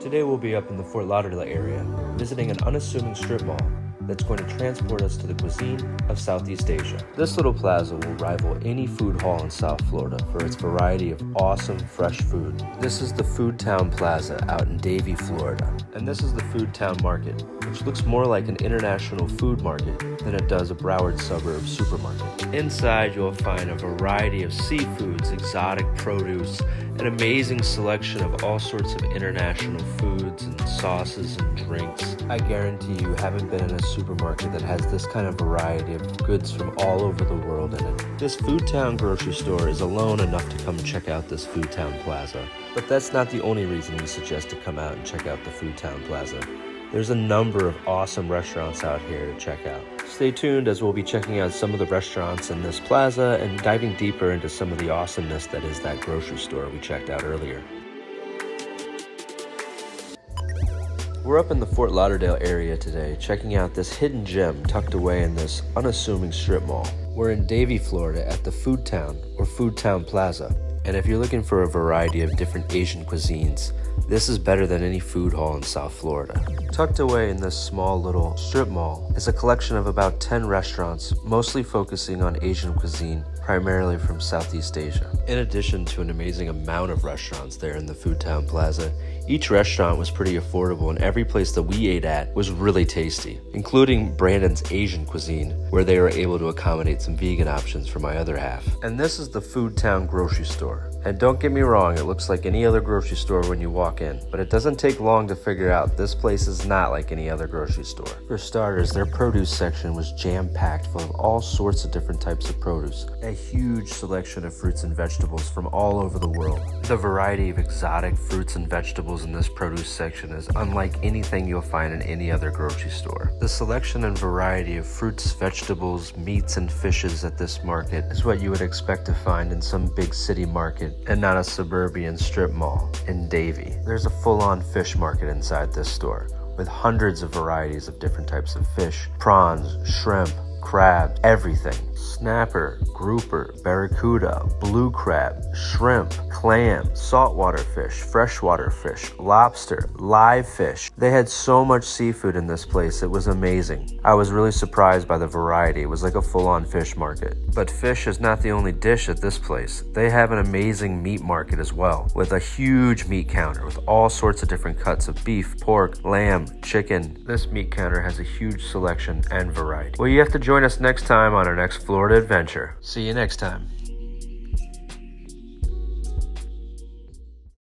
Today we'll be up in the Fort Lauderdale area, visiting an unassuming strip mall that's going to transport us to the cuisine of Southeast Asia. This little plaza will rival any food hall in South Florida for its variety of awesome fresh food. This is the Foodtown Plaza out in Davie, Florida. And this is the Foodtown Market, which looks more like an international food market than it does a Broward suburb supermarket. Inside, you'll find a variety of seafoods, exotic produce, an amazing selection of all sorts of international foods and sauces and drinks. I guarantee you haven't been in a supermarket that has this kind of variety of goods from all over the world in it. This Foodtown grocery store is alone enough to come check out this Foodtown Plaza. But that's not the only reason we suggest to come out and check out the Foodtown Plaza. There's a number of awesome restaurants out here to check out. Stay tuned as we'll be checking out some of the restaurants in this plaza and diving deeper into some of the awesomeness that is that grocery store we checked out earlier. We're up in the Fort Lauderdale area today, checking out this hidden gem tucked away in this unassuming strip mall. We're in Davie, Florida at the Foodtown or Foodtown Plaza. And if you're looking for a variety of different Asian cuisines, this is better than any food hall in South Florida. Tucked away in this small little strip mall is a collection of about 10 restaurants, mostly focusing on Asian cuisine, primarily from Southeast Asia. In addition to an amazing amount of restaurants there in the Foodtown Plaza, each restaurant was pretty affordable and every place that we ate at was really tasty, including Brandon's Asian Cuisine, where they were able to accommodate some vegan options for my other half. And this is the Foodtown grocery store. And don't get me wrong, it looks like any other grocery store when you walk in, but it doesn't take long to figure out this place is not like any other grocery store. For starters, their produce section was jam-packed full of all sorts of different types of produce, a huge selection of fruits and vegetables from all over the world. The variety of exotic fruits and vegetables in this produce section is unlike anything you'll find in any other grocery store. The selection and variety of fruits, vegetables, meats, and fishes at this market is what you would expect to find in some big city market and not a suburban strip mall in Davie. There's a full-on fish market inside this store with hundreds of varieties of different types of fish, prawns, shrimp, crab, everything. Snapper, grouper, barracuda, blue crab, shrimp, clam, saltwater fish, freshwater fish, lobster, live fish. They had so much seafood in this place, it was amazing. I was really surprised by the variety. It was like a full-on fish market. But fish is not the only dish at this place. They have an amazing meat market as well, with a huge meat counter with all sorts of different cuts of beef, pork, lamb, chicken. This meat counter has a huge selection and variety. Well, you have to join us next time on our next Florida adventure. See you next time.